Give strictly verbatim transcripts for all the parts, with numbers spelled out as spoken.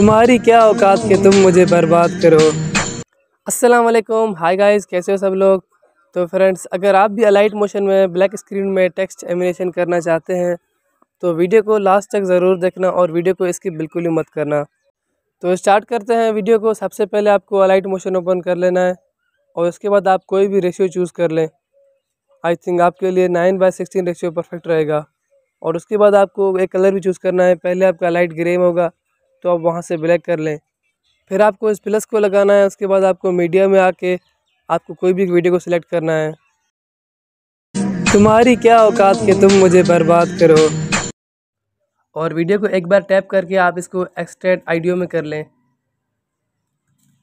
तुम्हारी क्या औकात कि तुम मुझे बर्बाद करो। अस्सलाम वालेकुम, हाय गाइस, कैसे हो सब लोग। तो फ्रेंड्स, अगर आप भी अलाइट मोशन में ब्लैक स्क्रीन में टेक्स्ट एनिमेशन करना चाहते हैं तो वीडियो को लास्ट तक ज़रूर देखना और वीडियो को स्किप बिल्कुल ही मत करना। तो स्टार्ट करते हैं वीडियो को। सबसे पहले आपको अलाइट मोशन ओपन कर लेना है और उसके बाद आप कोई भी रेशियो चूज़ कर लें। आई थिंक आपके लिए nine by sixteen ratio perfect रहेगा। और उसके बाद आपको एक कलर भी चूज़ करना है। पहले आपका लाइट ग्रे में होगा तो आप वहाँ से ब्लैक कर लें। फिर आपको इस प्लस को लगाना है। उसके बाद आपको मीडिया में आके आपको कोई भी वीडियो को सिलेक्ट करना है। तुम्हारी क्या औकात कि तुम मुझे बर्बाद करो। और वीडियो को एक बार टैप करके आप इसको एक्सट्रैक्ट आइडियो में कर लें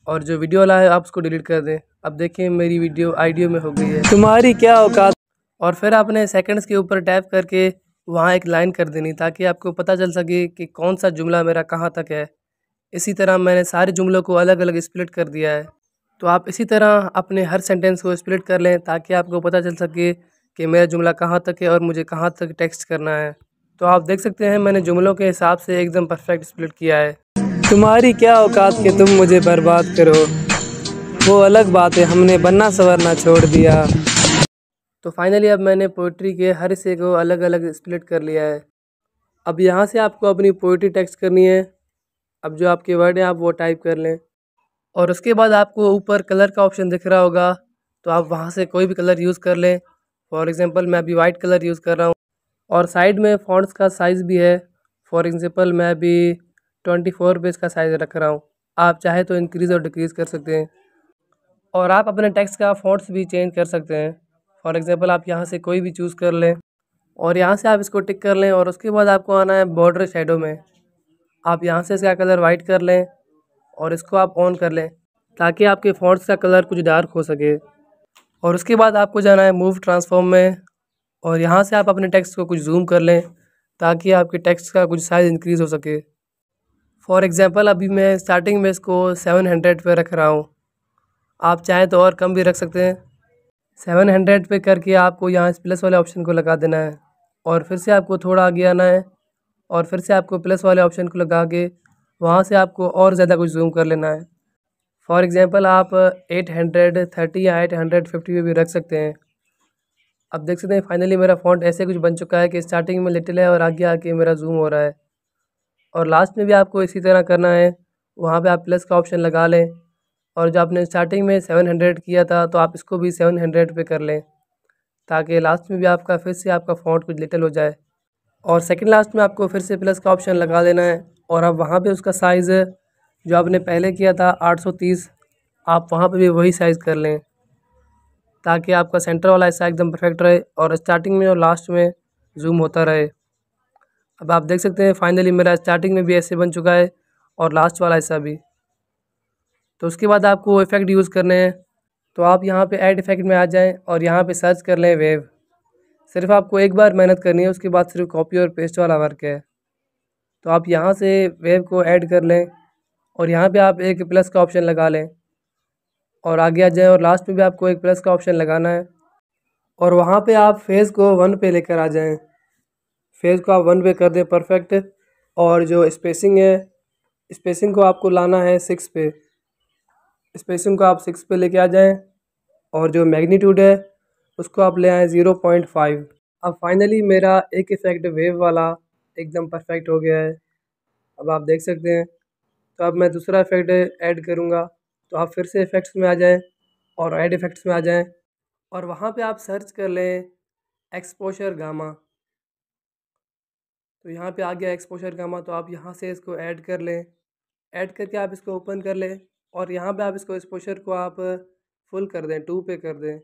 और जो वीडियो वाला है आप उसको डिलीट कर दें। अब देखिए मेरी वीडियो आइडियो में हो गई है। तुम्हारी क्या औकात। और फिर आपने सेकंड्स के ऊपर टैप करके वहाँ एक लाइन कर देनी ताकि आपको पता चल सके कि कौन सा जुमला मेरा कहाँ तक है। इसी तरह मैंने सारे जुमलों को अलग अलग स्प्लिट कर दिया है। तो आप इसी तरह अपने हर सेंटेंस को स्प्लिट कर लें ताकि आपको पता चल सके कि मेरा जुमला कहाँ तक है और मुझे कहाँ तक टेक्स्ट करना है। तो आप देख सकते हैं मैंने जुमलों के हिसाब से एकदम परफेक्ट स्प्लिट किया है। तुम्हारी क्या औकात कि तुम मुझे बर्बाद करो, वो अलग बात है, हमने बनना संवरना छोड़ दिया। तो फाइनली अब मैंने पोइट्री के हर हिस्से को अलग अलग स्प्लिट कर लिया है। अब यहाँ से आपको अपनी पोइट्री टेक्स्ट करनी है। अब जो आपके वर्ड हैं आप वो टाइप कर लें और उसके बाद आपको ऊपर कलर का ऑप्शन दिख रहा होगा तो आप वहाँ से कोई भी कलर यूज़ कर लें। फॉर एग्ज़ाम्पल मैं अभी वाइट कलर यूज़ कर रहा हूँ और साइड में फॉन्ट्स का साइज़ भी है। फॉर एग्ज़ाम्पल मैं अभी ट्वेंटी फोर पे इसका साइज़ रख रहा हूँ। आप चाहे तो इंक्रीज़ और डिक्रीज़ कर सकते हैं और आप अपने टेक्स्ट का फॉन्ट्स भी चेंज कर सकते हैं। फॉर एग्ज़ाम्पल आप यहाँ से कोई भी चूज़ कर लें और यहाँ से आप इसको टिक कर लें और उसके बाद आपको आना है बॉर्डर शेडो में। आप यहाँ से इसका कलर वाइट कर लें और इसको आप ऑन कर लें ताकि आपके फॉन्ट्स का कलर कुछ डार्क हो सके। और उसके बाद आपको जाना है मूव ट्रांसफॉर्म में और यहाँ से आप अपने टेक्स्ट को कुछ जूम कर लें ताकि आपके टेक्स्ट का कुछ साइज़ इंक्रीज़ हो सके। फॉर एग्ज़ाम्पल अभी मैं स्टार्टिंग में इसको सेवन हंड्रेड पर रख रहा हूँ। आप चाहें तो और कम भी रख सकते हैं। सेवन हंड्रेड पे करके आपको यहाँ इस प्लस वाले ऑप्शन को लगा देना है और फिर से आपको थोड़ा आगे आना है और फिर से आपको प्लस वाले ऑप्शन को लगा के वहाँ से आपको और ज़्यादा कुछ जूम कर लेना है। फॉर एग्ज़ाम्पल आप एट हंड्रेड थर्टी या एट हंड्रेड फिफ्टी पे भी रख सकते हैं। अब देख सकते हैं फाइनली मेरा फॉन्ट ऐसे कुछ बन चुका है कि स्टार्टिंग में लिटिल है और आगे आके मेरा जूम हो रहा है। और लास्ट में भी आपको इसी तरह करना है। वहाँ पर आप प्लस का ऑप्शन लगा लें और जो आपने स्टार्टिंग में सेवन हंड्रेड किया था तो आप इसको भी सेवन हंड्रेड पे कर लें ताकि लास्ट में भी आपका फिर से आपका फॉन्ट कुछ लिटिल हो जाए। और सेकंड लास्ट में आपको फिर से प्लस का ऑप्शन लगा देना है और आप वहाँ पे उसका साइज़ जो आपने पहले किया था एट थर्टी आप वहाँ पे भी वही साइज़ कर लें ताकि आपका सेंटर वाला हिस्सा एकदम परफेक्ट रहे और स्टार्टिंग में और लास्ट में जूम होता रहे। अब आप देख सकते हैं फाइनली मेरा स्टार्टिंग में भी ऐसे बन चुका है और लास्ट वाला हिस्सा भी। तो उसके बाद आपको इफ़ेक्ट यूज़ करने हैं तो आप यहाँ पे ऐड इफ़ेक्ट में आ जाएं और यहाँ पे सर्च कर लें वेव। सिर्फ आपको एक बार मेहनत करनी है, उसके बाद सिर्फ कॉपी और पेस्ट वाला वर्क है। तो आप यहाँ से वेव को ऐड कर लें और यहाँ पे आप एक प्लस का ऑप्शन लगा लें और आगे आ जाएँ और लास्ट में भी आपको एक प्लस का ऑप्शन लगाना है और वहाँ पर आप फेज़ को वन पे लेकर आ जाएँ। फेज़ को आप वन पे कर दें, परफेक्ट। और जो स्पेसिंग है, स्पेसिंग को आपको लाना है सिक्स पे। स्पेसिंग को आप सिक्स पे लेके आ जाएं और जो मैग्नीट्यूड है उसको आप ले आएँ ज़ीरो पॉइंट फाइव। अब फाइनली मेरा एक इफ़ेक्ट वेव वाला एकदम परफेक्ट हो गया है। अब आप देख सकते हैं। तो अब मैं दूसरा इफ़ेक्ट ऐड करूँगा तो आप फिर से इफ़ेक्ट्स में आ जाएं और ऐड इफ़ेक्ट्स में आ जाएं और वहाँ पे आप सर्च कर लें एक्सपोजर गामा। तो यहाँ पर आ गया एक्सपोजर गामा। तो आप यहाँ से इसको ऐड कर लें। ऐड करके आप इसको ओपन कर लें और यहाँ पे आप इसको एक्सपोजर को आप फुल कर दें, टू पे कर दें।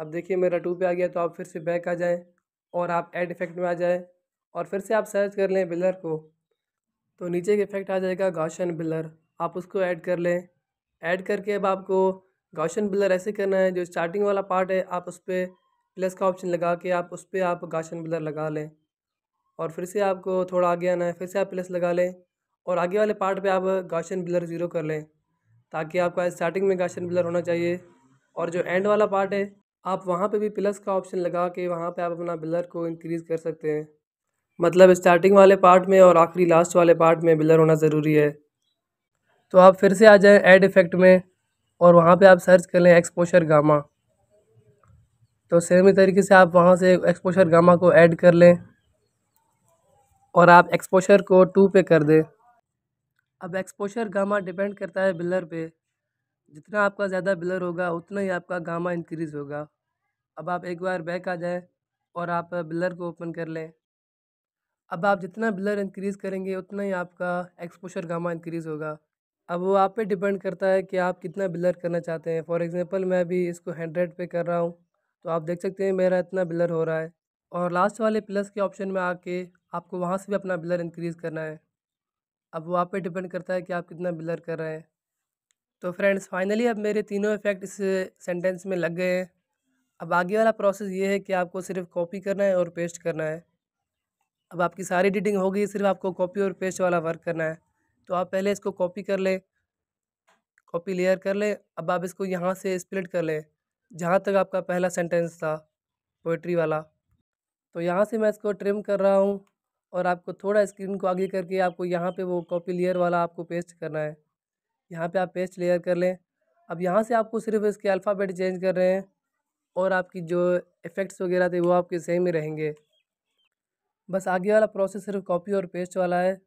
अब देखिए मेरा टू पे आ गया। तो आप फिर से बैक आ जाएं और आप ऐड इफ़ेक्ट में आ जाएं और फिर से आप सर्च कर लें बिलर को। तो नीचे के इफ़ेक्ट आ जाएगा गॉसियन बिलर, आप उसको ऐड कर लें। ऐड करके अब आपको गॉसियन बिलर ऐसे करना है, जो स्टार्टिंग वाला पार्ट है आप उस पर प्लस का ऑप्शन लगा के आप उस पर आप गॉसियन बिलर लगा लें और फिर से आपको थोड़ा आगे आना है, फिर से आप प्लस लगा लें और आगे वाले पार्ट पे आप गॉसियन बिलर ज़ीरो कर लें ताकि आपका स्टार्टिंग में गॉसियन बिलर होना चाहिए। और जो एंड वाला पार्ट है आप वहाँ पे भी प्लस का ऑप्शन लगा के वहाँ पे आप अपना बिलर को इंक्रीज़ कर सकते हैं। मतलब स्टार्टिंग वाले पार्ट में और आखिरी लास्ट वाले पार्ट में ब्लर होना ज़रूरी है। तो आप फिर से आ जाएं ऐड इफ़ेक्ट में और वहाँ पे आप सर्च कर लें एक्सपोशर गामा। तो सेम तरीके से आप वहाँ से एक्सपोशर गामा को ऐड कर लें और आप एक्सपोशर को टू पे कर दें। अब एक्सपोशर गामा डिपेंड करता है ब्लर पे, जितना आपका ज़्यादा ब्लर होगा उतना ही आपका गामा इंक्रीज़ होगा। अब आप एक बार बैक आ जाएँ और आप ब्लर को ओपन कर लें। अब आप जितना ब्लर इंक्रीज़ करेंगे उतना ही आपका एक्सपोशर गामा इंक्रीज़ होगा। अब वो आप पे डिपेंड करता है कि आप कितना ब्लर करना चाहते हैं। फॉर एग्जांपल मैं भी इसको हंड्रेड पे कर रहा हूँ, तो आप देख सकते हैं मेरा इतना ब्लर हो रहा है। और लास्ट वाले प्लस के ऑप्शन में आके आपको वहाँ से भी अपना ब्लर इंक्रीज़ करना है। अब वो आप पे डिपेंड करता है कि आप कितना ब्लर कर रहे हैं। तो फ्रेंड्स फाइनली अब मेरे तीनों इफ़ेक्ट इस सेंटेंस में लग गए हैं। अब आगे वाला प्रोसेस ये है कि आपको सिर्फ कॉपी करना है और पेस्ट करना है। अब आपकी सारी एडिटिंग हो गई, सिर्फ आपको कॉपी और पेस्ट वाला वर्क करना है। तो आप पहले इसको कॉपी कर लें, कॉपी लेयर कर लें। अब आप इसको यहाँ से स्प्लिट कर लें जहाँ तक आपका पहला सेंटेंस था पोएट्री वाला। तो यहाँ से मैं इसको ट्रिम कर रहा हूँ और आपको थोड़ा स्क्रीन को आगे करके आपको यहाँ पे वो कॉपी लेयर वाला आपको पेस्ट करना है। यहाँ पे आप पेस्ट लेयर कर लें। अब यहाँ से आपको सिर्फ इसके अल्फ़ाबेट चेंज कर रहे हैं और आपकी जो इफ़ेक्ट्स वगैरह थे वो आपके सेम ही रहेंगे। बस आगे वाला प्रोसेस सिर्फ कॉपी और पेस्ट वाला है,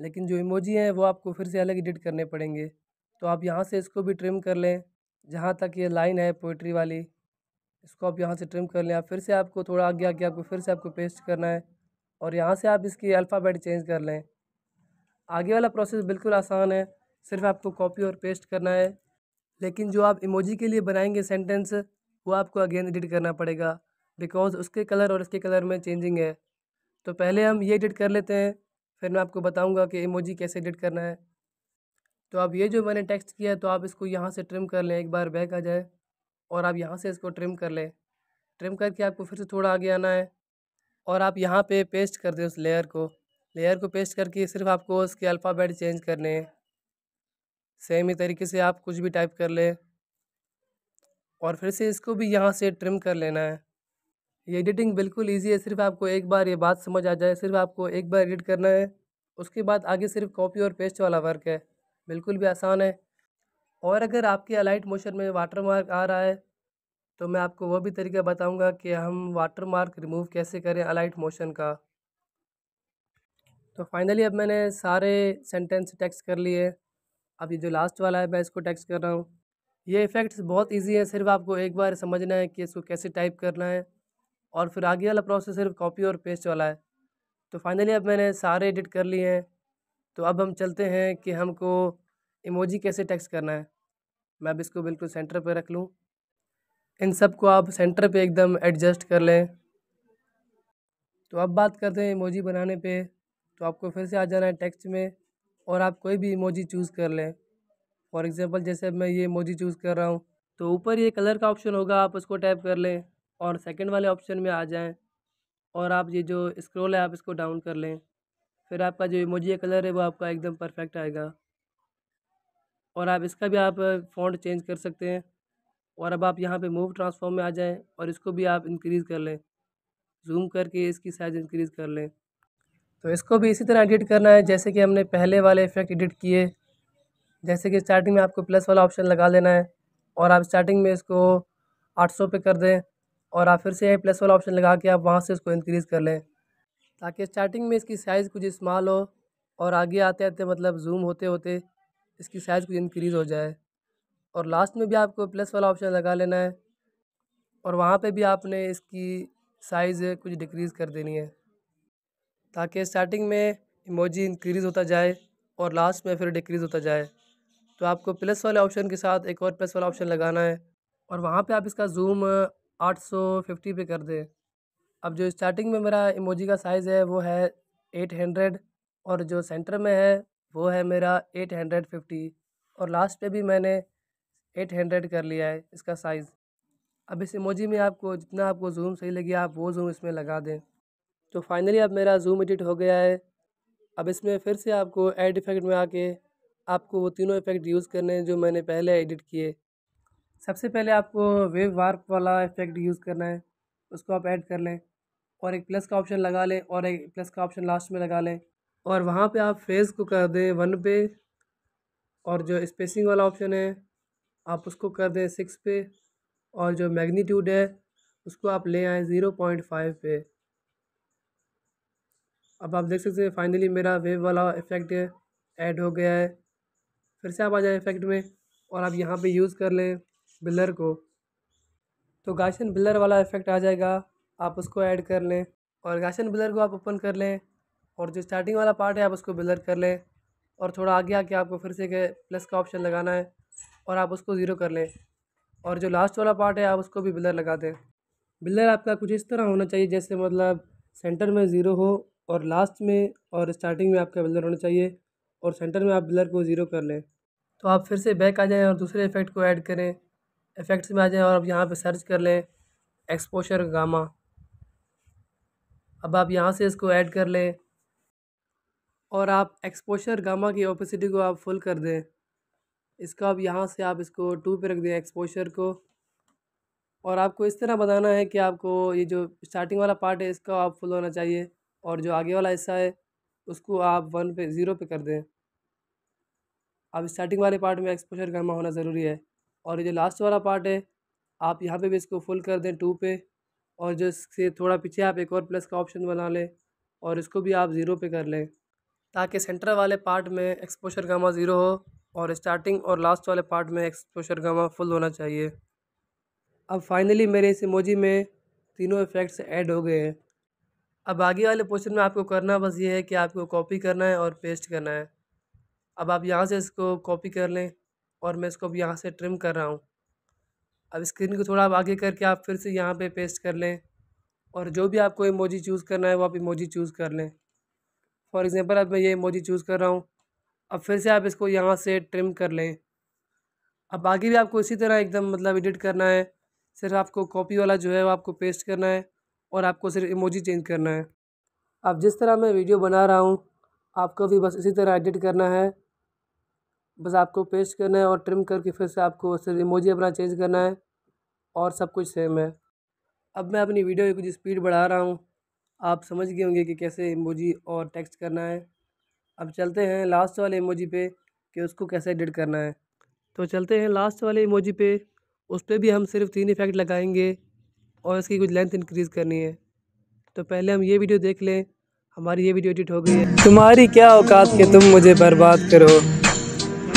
लेकिन जो इमोजी हैं वो आपको फिर से अलग एडिट करने पड़ेंगे। तो आप यहाँ से इसको भी ट्रिम कर लें जहाँ तक ये लाइन है पोइट्री वाली, इसको आप यहाँ से ट्रिम कर लें। आप फिर से आपको थोड़ा आगे आगे आपको फिर से आपको पेस्ट करना है और यहाँ से आप इसकी अल्फ़ाबेट चेंज कर लें। आगे वाला प्रोसेस बिल्कुल आसान है, सिर्फ आपको कॉपी और पेस्ट करना है। लेकिन जो आप इमोजी के लिए बनाएंगे सेंटेंस वो आपको अगेन एडिट करना पड़ेगा, बिकॉज़ उसके कलर और इसके कलर में चेंजिंग है। तो पहले हम ये एडिट कर लेते हैं, फिर मैं आपको बताऊंगा कि इमोजी कैसे एडिट करना है। तो अब ये जो मैंने टेक्स्ट किया है तो आप इसको यहाँ से ट्रिम कर लें, एक बार बैक आ जाए और आप यहाँ से इसको ट्रिम कर लें। ट्रिम करके आपको फिर से थोड़ा आगे आना है और आप यहाँ पे पेस्ट कर दें उस लेयर को। लेयर को पेस्ट करके सिर्फ आपको उसके अल्फ़ाबेट चेंज करने हैं। सेम ही तरीके से आप कुछ भी टाइप कर लें और फिर से इसको भी यहाँ से ट्रिम कर लेना है। ये एडिटिंग बिल्कुल इजी है, सिर्फ आपको एक बार ये बात समझ आ जाए, सिर्फ आपको एक बार एडिट करना है। उसके बाद आगे सिर्फ कॉपी और पेस्ट वाला वर्क है, बिल्कुल भी आसान है। और अगर आपके अलाइट मोशन में वाटरमार्क आ रहा है तो मैं आपको वो भी तरीका बताऊंगा कि हम वाटरमार्क रिमूव कैसे करें अलाइट मोशन का। तो फाइनली अब मैंने सारे सेंटेंस टेक्स्ट कर लिए। अब ये जो लास्ट वाला है मैं इसको टेक्स्ट कर रहा हूँ। ये इफ़ेक्ट्स बहुत ईजी है, सिर्फ आपको एक बार समझना है कि इसको कैसे टाइप करना है और फिर आगे वाला प्रोसेस सिर्फ कॉपी और पेस्ट वाला है। तो फाइनली अब मैंने सारे एडिट कर लिए हैं। तो अब हम चलते हैं कि हमको इमोजी कैसे टेक्स्ट करना है। मैं अब इसको बिल्कुल सेंटर पे रख लूँ। इन सब को आप सेंटर पे एकदम एडजस्ट कर लें। तो अब बात करते हैं इमोजी बनाने पे। तो आपको फिर से आ जाना है टेक्स्ट में और आप कोई भी इमोजी चूज़ कर लें। फॉर एग्ज़ाम्पल जैसे मैं ये इमोजी चूज़ कर रहा हूँ, तो ऊपर ये कलर का ऑप्शन होगा, आप उसको टैप कर लें और सेकंड वाले ऑप्शन में आ जाएं और आप ये जो स्क्रॉल है आप इसको डाउन कर लें। फिर आपका जो इमोजी कलर है वो आपका एकदम परफेक्ट आएगा। और आप इसका भी आप फ़ॉन्ट चेंज कर सकते हैं। और अब आप यहाँ पे मूव ट्रांसफॉर्म में आ जाएं और इसको भी आप इंक्रीज़ कर लें, जूम करके इसकी साइज़ इंक्रीज़ कर लें। तो इसको भी इसी तरह एडिट करना है जैसे कि हमने पहले वाले इफ़ेक्ट एडिट किए। जैसे कि स्टार्टिंग में आपको प्लस वाला ऑप्शन लगा लेना है और आप स्टार्टिंग में इसको आठ सौ पे कर दें और आप फिर से प्लस वाला ऑप्शन लगा के आप वहाँ से इसको इंक्रीज़ कर लें, ताकि स्टार्टिंग में इसकी साइज़ कुछ स्मॉल हो और आगे आते आते मतलब जूम होते होते इसकी साइज़ कुछ इंक्रीज़ हो जाए। और लास्ट में भी आपको प्लस वाला ऑप्शन लगा लेना है और वहाँ पे भी आपने इसकी साइज़ कुछ डिक्रीज़ कर देनी है, ताकि स्टार्टिंग में इमोजी इंक्रीज़ होता जाए और लास्ट में फिर डिक्रीज़ होता जाए। तो आपको प्लस वाले ऑप्शन के साथ एक और प्लस वाला ऑप्शन लगाना है और वहाँ पर आप इसका जूम आठ सौ पचास पे कर दें। अब जो स्टार्टिंग में मेरा इमोजी का साइज़ है वो है आठ सौ और जो सेंटर में है वो है मेरा आठ सौ पचास और लास्ट पे भी मैंने आठ सौ कर लिया है इसका साइज़। अब इस इमोजी में आपको जितना आपको जूम सही लगे आप वो जूम इसमें लगा दें। तो फाइनली अब मेरा जूम एडिट हो गया है। अब इसमें फिर से आपको ऐड इफ़ेक्ट में आके आपको वो तीनों इफ़ेक्ट यूज़ करने हैं जो मैंने पहले एडिट किए। सबसे पहले आपको वेव वार्प वाला इफ़ेक्ट यूज़ करना है, उसको आप ऐड कर लें और एक प्लस का ऑप्शन लगा लें और एक प्लस का ऑप्शन लास्ट में लगा लें और वहाँ पे आप फेस को कर दें वन पे और जो स्पेसिंग वाला ऑप्शन है आप उसको कर दें सिक्स पे और जो मैग्नीट्यूड है उसको आप ले आएँ ज़ीरो पॉइंट फाइव पे। अब आप देख सकते हैं फाइनली मेरा वेव वाला इफ़ेक्ट है ऐड हो गया है। फिर से आप आ जाए इफ़ेक्ट में और आप यहाँ पे यूज़ कर लें ब्लर को, तो गायसन ब्लर वाला इफ़ेक्ट आ जाएगा, आप उसको ऐड कर लें और गायसन ब्लर को आप ओपन कर लें और जो स्टार्टिंग वाला पार्ट है आप उसको ब्लर कर लें और थोड़ा आगे आके आपको फिर से प्लस का ऑप्शन लगाना है और आप उसको ज़ीरो कर लें और जो लास्ट वाला पार्ट है आप उसको भी ब्लर लगा दें। ब्लर आपका कुछ इस तरह होना चाहिए जैसे मतलब सेंटर में ज़ीरो हो और लास्ट में और स्टार्टिंग में आपका ब्लर होना चाहिए और सेंटर में आप ब्लर को ज़ीरो कर लें। तो आप फिर से बैक आ जाएं और दूसरे इफ़ेक्ट को ऐड करें, इफ़ेक्ट्स में आ जाएं और आप यहाँ पे सर्च कर लें एक्सपोजर गामा। अब आप यहाँ से इसको ऐड कर लें और आप एक्सपोजर गामा की ओपेसिटी को आप फुल कर दें। इसका अब यहाँ से आप इसको टू पे रख दें एक्सपोजर को और आपको इस तरह बताना है कि आपको ये जो स्टार्टिंग वाला पार्ट है इसका आप फुल होना चाहिए और जो आगे वाला हिस्सा है उसको आप वन पे ज़ीरो पे कर दें। अब स्टार्टिंग वाले पार्ट में एक्सपोजर गामा होना ज़रूरी है और ये जो लास्ट वाला पार्ट है आप यहाँ पे भी इसको फुल कर दें टू पे और जो इससे थोड़ा पीछे आप एक और प्लस का ऑप्शन बना लें और इसको भी आप ज़ीरो पे कर लें ताकि सेंटर वाले पार्ट में एक्सपोजर गामा ज़ीरो हो और स्टार्टिंग और लास्ट वाले पार्ट में एक्सपोजर गामा फुल होना चाहिए। अब फाइनली मेरे इस इमोजी में तीनों इफ़ेक्ट्स ऐड हो गए हैं। अब आगे वाले पोर्शन में आपको करना बस ये है कि आपको कॉपी करना है और पेस्ट करना है। अब आप यहाँ से इसको कॉपी कर लें और मैं इसको अब यहाँ से ट्रिम कर रहा हूँ। अब स्क्रीन को थोड़ा आप आगे करके आप फिर से यहाँ पे पेस्ट कर लें और जो भी आपको इमोजी चूज़ करना है वो आप इमोजी चूज़ कर लें। फॉर एग्ज़ाम्पल अब मैं ये इमोजी चूज़ कर रहा हूँ। अब फिर से आप इसको यहाँ से ट्रिम कर लें। अब आगे भी आपको इसी तरह एकदम मतलब एडिट करना है, सिर्फ आपको कॉपी वाला जो है वो आपको पेस्ट करना है और आपको सिर्फ इमोजी चेंज करना है। अब जिस तरह मैं वीडियो बना रहा हूँ आपको भी बस इसी तरह एडिट करना है, बस आपको पेस्ट करना है और ट्रिम करके फिर से आपको सिर्फ इमोजी अपना चेंज करना है और सब कुछ सेम है। अब मैं अपनी वीडियो की कुछ स्पीड बढ़ा रहा हूँ, आप समझ गए होंगे कि कैसे इमोजी और टेक्स्ट करना है। अब चलते हैं लास्ट वाले इमोजी पे कि उसको कैसे एडिट करना है। तो चलते हैं लास्ट वाले इमोजी पे, उस पर भी हम सिर्फ तीन इफ़ेक्ट लगाएंगे और इसकी कुछ लेंथ इंक्रीज़ करनी है। तो पहले हम ये वीडियो देख लें। हमारी ये वीडियो एडिट हो गई है। तुम्हारी क्या औकात कि तुम मुझे बर्बाद करो,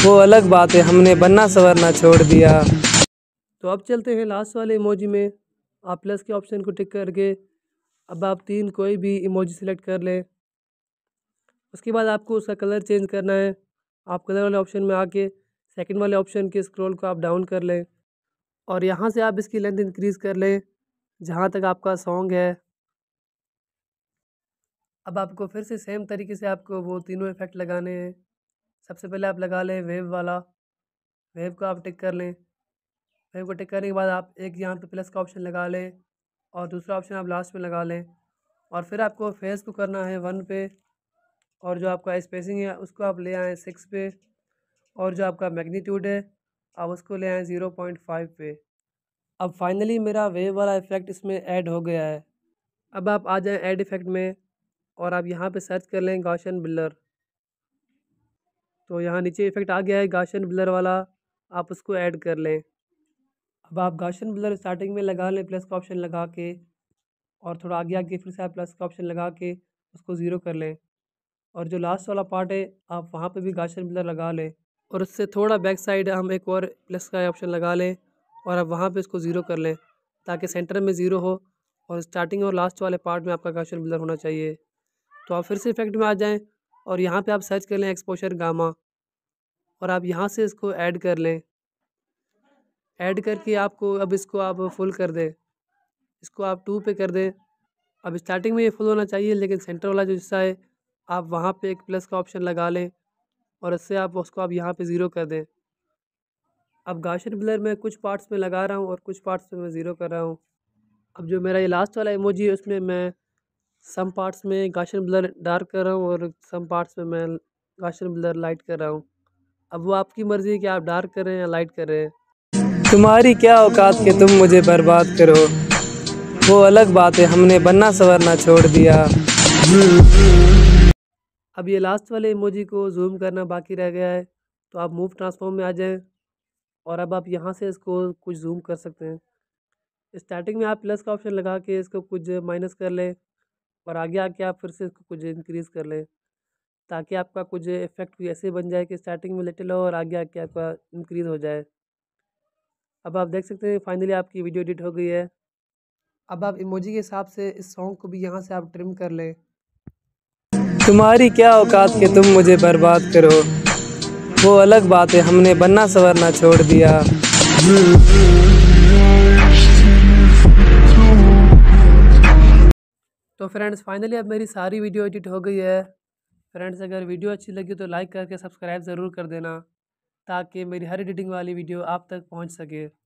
वो अलग बात है हमने बनना सवरना छोड़ दिया। तो अब चलते हैं लास्ट वाले इमोजी में। आप प्लस के ऑप्शन को टिक करके अब आप तीन कोई भी इमोजी सिलेक्ट कर लें। उसके बाद आपको उसका कलर चेंज करना है। आप कलर वाले ऑप्शन में आके सेकंड वाले ऑप्शन के स्क्रॉल को आप डाउन कर लें और यहाँ से आप इसकी लेंथ इंक्रीज़ कर लें जहाँ तक आपका सॉन्ग है। अब आपको फिर से सेम तरीके से आपको वो तीनों इफ़ेक्ट लगाने हैं। सबसे पहले आप लगा लें वेव वाला, वेव को आप टिक कर लें। वेव को टिक करने के बाद आप एक यहाँ पे प्लस का ऑप्शन लगा लें और दूसरा ऑप्शन आप लास्ट में लगा लें और फिर आपको फेस को करना है वन पे और जो आपका स्पेसिंग है उसको आप ले आएँ सिक्स पे और जो आपका मैग्नीट्यूड है आप उसको ले आएँ ज़ीरो पॉइंट फाइव पे। अब फाइनली मेरा वेव वाला इफ़ेक्ट इसमें ऐड हो गया है। अब आप आ जाएँ ऐड इफ़ेक्ट में और आप यहाँ पे सर्च कर लें गायसन ब्लर। तो यहाँ नीचे इफ़ेक्ट आ गया है गायसन ब्लर वाला, आप उसको ऐड कर लें। अब आप गायसन ब्लर स्टार्टिंग में लगा लें प्लस का ऑप्शन लगा के और थोड़ा आगे आगे फिर से आप प्लस का ऑप्शन लगा के उसको ज़ीरो कर लें और जो लास्ट वाला पार्ट है आप वहाँ पे भी गायसन ब्लर लगा लें और उससे थोड़ा बैक साइड हम एक और प्लस का ऑप्शन लगा लें और आप वहाँ पर इसको ज़ीरो कर लें ताकि सेंटर में ज़ीरो हो और स्टार्टिंग और लास्ट वाले पार्ट में आपका गायसन ब्लर होना चाहिए। तो आप फिर से इफ़ेक्ट में आ जाएं और यहाँ पे आप सर्च कर लें एक्सपोजर गामा और आप यहाँ से इसको ऐड कर लें। ऐड करके आपको अब इसको आप फुल कर दें, इसको आप टू पे कर दें। अब स्टार्टिंग में ये फुल होना चाहिए लेकिन सेंटर वाला जो हिस्सा है आप वहाँ पे एक प्लस का ऑप्शन लगा लें और इससे आप उसको आप यहाँ पे ज़ीरो कर दें। अब गायसन ब्लर में कुछ पार्ट्स में लगा रहा हूँ और कुछ पार्ट्स में मैं ज़ीरो कर रहा हूँ। अब जो मेरा ये लास्ट वाला इमोजी है उसमें मैं सम पार्ट्स में गायसन ब्लर डार्क कर रहा हूँ और सम पार्ट्स में मैं गायसन ब्लर लाइट कर रहा हूँ। अब वो आपकी मर्ज़ी है कि आप डार्क कर रहे हैं या लाइट कर रहे हैं। तुम्हारी क्या औकात कि तुम मुझे बर्बाद करो, वो अलग बात है, हमने बनना संवरना छोड़ दिया। अब ये लास्ट वाले इमोजी को जूम करना बाकी रह गया है, तो आप मूव ट्रांसफॉर्म में आ जाएं और अब आप यहाँ से इसको कुछ जूम कर सकते हैं। स्टार्टिंग में आप प्लस का ऑप्शन लगा के इसको कुछ माइनस कर लें और आगे आके आप फिर से इसको कुछ इंक्रीज़ कर लें, ताकि आपका कुछ इफेक्ट भी ऐसे बन जाए कि स्टार्टिंग में लिटिल हो और आगे आके आपका इंक्रीज़ हो जाए। अब आप देख सकते हैं फाइनली आपकी वीडियो एडिट हो गई है। अब आप इमोजी के हिसाब से इस सॉन्ग को भी यहाँ से आप ट्रिम कर लें। तुम्हारी क्या औकात कि तुम मुझे बर्बाद करो, वो अलग बात है, हमने बनना संवरना छोड़ दिया। तो फ्रेंड्स फाइनली अब मेरी सारी वीडियो एडिट हो गई है। फ्रेंड्स अगर वीडियो अच्छी लगी तो लाइक करके सब्सक्राइब ज़रूर कर देना, ताकि मेरी हर एडिटिंग वाली वीडियो आप तक पहुंच सके।